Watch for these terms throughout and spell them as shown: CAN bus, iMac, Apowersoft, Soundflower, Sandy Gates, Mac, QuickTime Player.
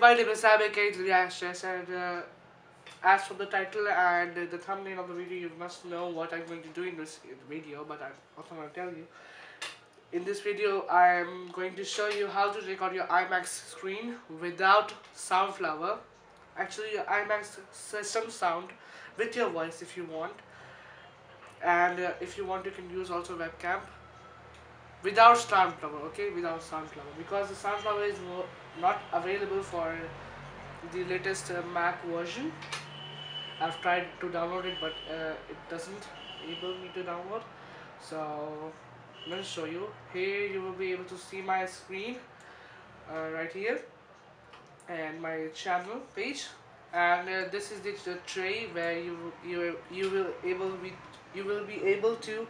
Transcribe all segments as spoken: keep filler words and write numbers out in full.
guys, my name is iMac, yes, and uh, as from the title and the thumbnail of the video, you must know what I'm going to do in this video, but I'm also going to tell you. In this video, I'm going to show you how to record your iMac screen without Soundflower. Actually, your iMac system sound with your voice if you want. And uh, if you want, you can use also webcam. Without Soundflower, okay? Without Soundflower, because the Soundflower is not available for the latest uh, Mac version. I've tried to download it, but uh, it doesn't enable me to download. So I'm going to show you. Here you will be able to see my screen uh, right here, and my channel page. And uh, this is the, the tray where you you you will able be you will be able to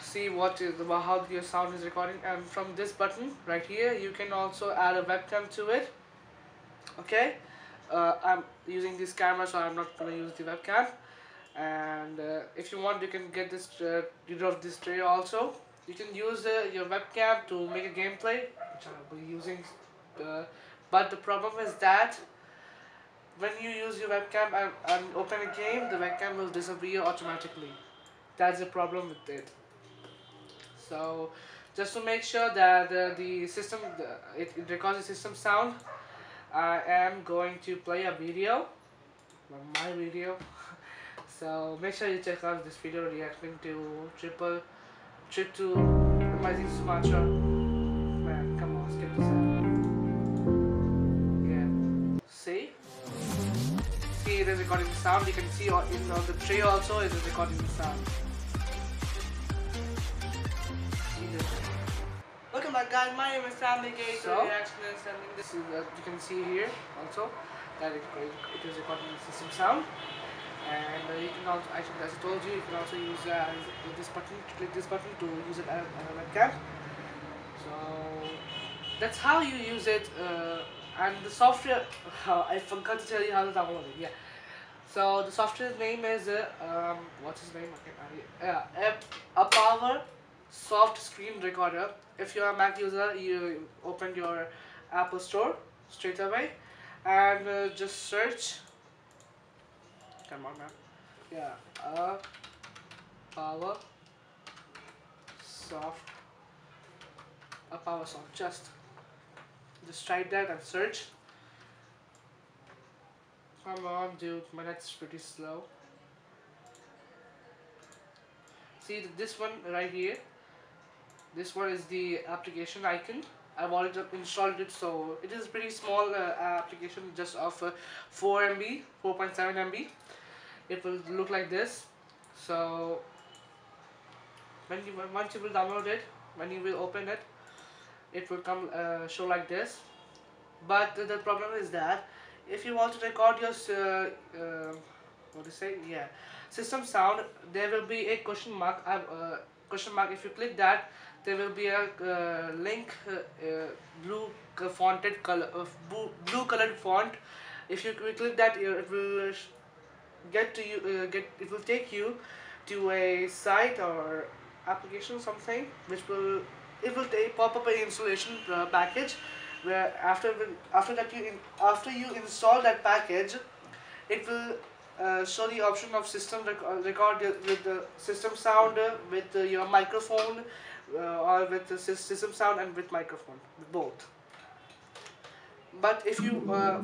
see what is the, how your sound is recording, and from this button right here you can also add a webcam to it. Okay, uh, I'm using this camera, so I'm not going to use the webcam. And uh, if you want, you can get this uh, rid of this tray also. You can use uh, your webcam to make a gameplay, which I'll be using. Uh, but the problem is that when you use your webcam and, and open a game, the webcam will disappear automatically. That's the problem with it. So just to make sure that uh, the system the, it, it records the system sound, I am going to play a video, my video. So make sure you check out this video reacting to triple trip to amazing Sumatra. Man, come on, skip this out. Yeah, see, see it is recording the sound. You can see on, in on the tray also it is recording the sound. Okay, my guys, my name is Sandy Gates. So, this is, uh, you can see here also that it, it, it is recording the system sound. And uh, you can also, actually, as I told you, you can also use uh, this button, click this button to use it as a webcam. So that's how you use it. Uh, and the software, uh, I forgot to tell you how to download it. Yeah. So the software's name is uh, um, what's his name? Okay, uh, a Apowersoft screen recorder. If you are a Mac user, you open your Apple Store straight away and uh, just search. Come on, man. Yeah, uh, Apowersoft, Apowersoft. Just, just type that and search. Come on, dude. My net's pretty slow. See this one right here. This one is the application icon. I've already installed it, so it is a pretty small uh, application, just of uh, four M B, four point seven M B. It will look like this. So when you once you will download it, when you will open it, it will come uh, show like this. But the problem is that if you want to record your uh, uh, what do you say? Yeah, system sound, there will be a question mark. I've uh, question mark. If you click that, there will be a uh, link, uh, uh, blue fonted color, uh, blue, blue colored font. If you click that, it will get to you. Uh, get it will take you to a site or application or something, which will it will take, pop up an installation uh, package. Where after after that you in, after you install that package, it will Uh, show the option of system rec record with the system sound, uh, with uh, your microphone, uh, or with the system sound and with microphone, both. But if you uh,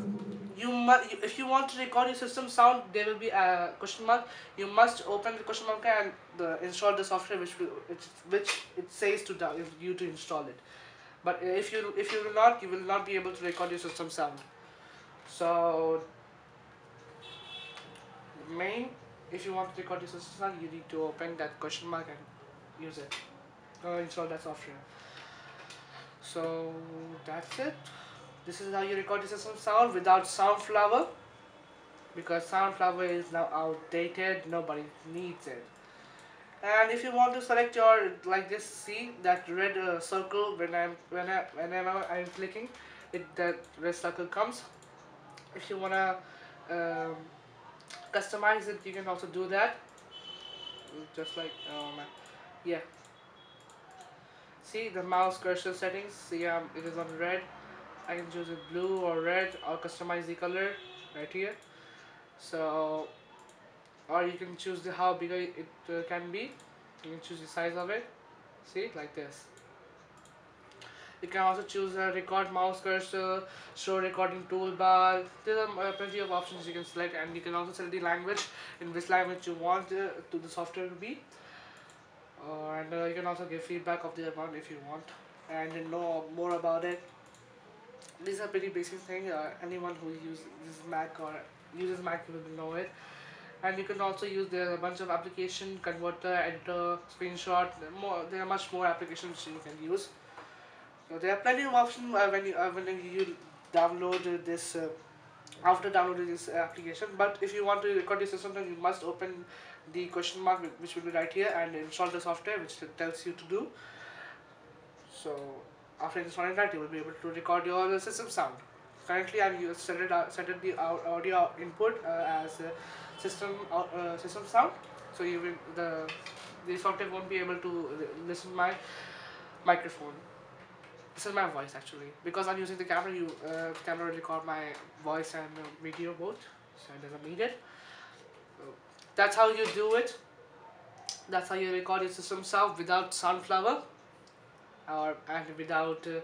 you must if you want to record your system sound, there will be a question mark. You must open the question mark and the, install the software which will, which, which it says to down, you to install it. But if you if you will not, you will not be able to record your system sound. So main, if you want to record your system sound, you need to open that question mark and use it, or install that software. So that's it. This is how you record your system sound without Soundflower, because Soundflower is now outdated. Nobody needs it. And if you want to select your, like this, see that red uh, circle when I'm when I whenever I'm clicking, it that red circle comes. If you wanna Um, customize it, you can also do that, just like um, yeah, see the mouse cursor settings, see um, it is on red, I can choose a blue or red or customize the color right here. So, or you can choose the how big it uh, can be. You can choose the size of it, see, like this. You can also choose a record mouse cursor, show recording toolbar. There are plenty of options you can select, and you can also select the language, in which language you want uh, to the software to be. Uh, and uh, you can also give feedback of the amount if you want, and you know more about it. These are pretty basic things. Uh, anyone who uses Mac or uses Mac will know it. And you can also use there a bunch of application, converter, editor, screenshot. More, there are much more applications you can use. So there are plenty of options uh, when you uh, when you download uh, this uh, after downloading this application. But if you want to record your system, then you must open the question mark, which will be right here, and install the software, which it tells you to do. So after installing that, you will be able to record your system sound. Currently, I've set it uh, set it the audio input uh, as uh, system uh, system sound. So you will the the software won't be able to listen to my microphone. This is my voice actually, because I'm using the camera. You uh, camera will record my voice and uh, video both, so it doesn't need it. So that's how you do it. That's how you record your system sound without Soundflower, or and without uh,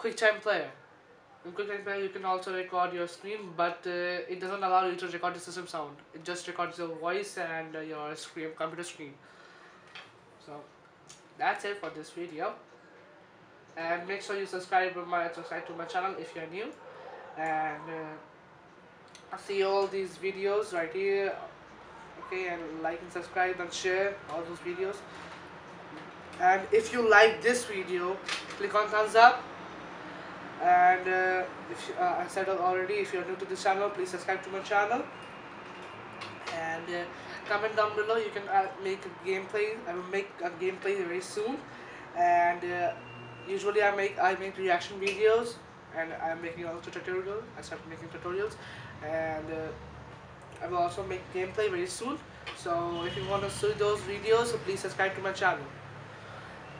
QuickTime Player. In QuickTime Player, you can also record your screen, but uh, it doesn't allow you to record the system sound. It just records your voice and uh, your screen, computer screen. So that's it for this video. And make sure you subscribe to my subscribe to my channel if you're new, and uh, see all these videos right here, okay? And like and subscribe and share all those videos. And if you like this video, click on thumbs up. And uh, if you, uh, I said already, if you're new to this channel, please subscribe to my channel. And uh, comment down below. You can uh, make a gameplay. I will make a gameplay very soon. And uh, usually I make I make reaction videos, and I'm making also tutorial. I started making tutorials, and uh, I will also make gameplay very soon. So if you want to see those videos, please subscribe to my channel,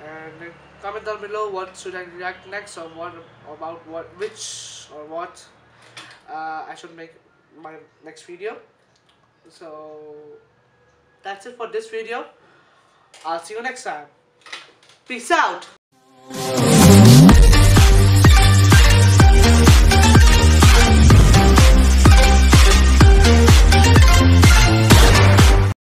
and uh, comment down below what should I react next, or what about what which or what uh, I should make my next video. So that's it for this video. I'll see you next time. Peace out.